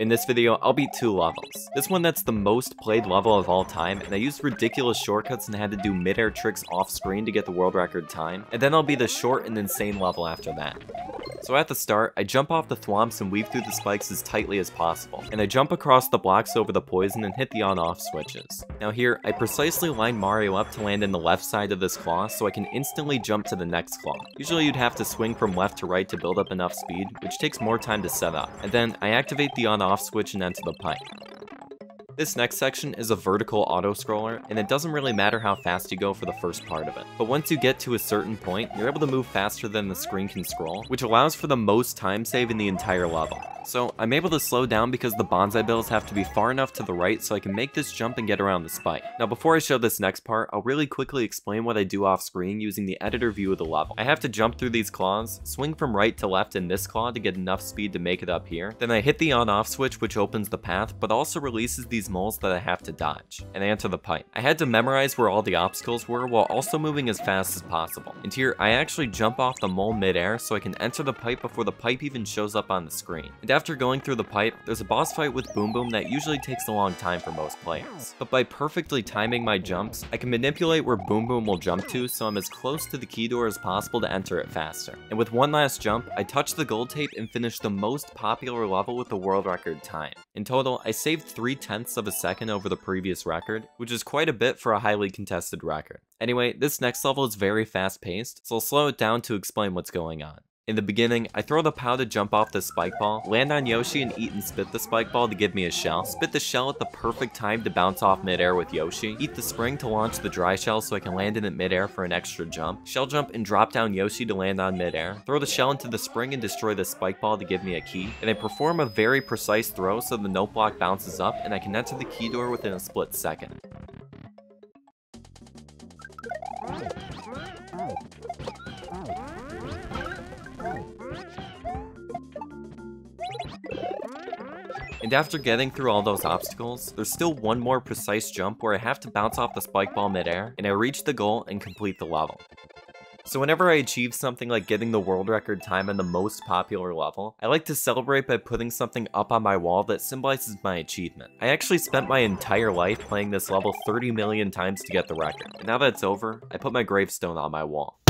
In this video, I'll beat two levels. This one that's the most played level of all time, and I used ridiculous shortcuts and had to do mid-air tricks off-screen to get the world record time, and then I'll be the short and insane level after that. So at the start, I jump off the thwomps and weave through the spikes as tightly as possible, and I jump across the blocks over the poison and hit the on-off switches. Now here, I precisely line Mario up to land in the left side of this claw so I can instantly jump to the next claw. Usually you'd have to swing from left to right to build up enough speed, which takes more time to set up, and then I activate the on-off switch and enter the pipe. This next section is a vertical auto-scroller, and it doesn't really matter how fast you go for the first part of it. But once you get to a certain point, you're able to move faster than the screen can scroll, which allows for the most time save in the entire level. So I'm able to slow down because the bonsai bills have to be far enough to the right so I can make this jump and get around the spike. Now before I show this next part, I'll really quickly explain what I do off screen using the editor view of the level. I have to jump through these claws, swing from right to left in this claw to get enough speed to make it up here, then I hit the on-off switch which opens the path but also releases these moles that I have to dodge, and I enter the pipe. I had to memorize where all the obstacles were while also moving as fast as possible. And here I actually jump off the mole mid-air so I can enter the pipe before the pipe even shows up on the screen. And after going through the pipe, there's a boss fight with Boom Boom that usually takes a long time for most players. But by perfectly timing my jumps, I can manipulate where Boom Boom will jump to so I'm as close to the key door as possible to enter it faster. And with one last jump, I touch the gold tape and finish the most popular level with the world record time. In total, I saved 3/10 of a second over the previous record, which is quite a bit for a highly contested record. Anyway, this next level is very fast paced, so I'll slow it down to explain what's going on. In the beginning, I throw the POW to jump off the spike ball, land on Yoshi and eat and spit the spike ball to give me a shell, spit the shell at the perfect time to bounce off midair with Yoshi, eat the spring to launch the dry shell so I can land in it midair for an extra jump, shell jump and drop down Yoshi to land on midair, throw the shell into the spring and destroy the spike ball to give me a key, and I perform a very precise throw so the note block bounces up and I can enter the key door within a split second. And after getting through all those obstacles, there's still one more precise jump where I have to bounce off the spike ball midair, and I reach the goal and complete the level. So whenever I achieve something like getting the world record time on the most popular level, I like to celebrate by putting something up on my wall that symbolizes my achievement. I actually spent my entire life playing this level 30 million times to get the record, and now that it's over, I put my gravestone on my wall.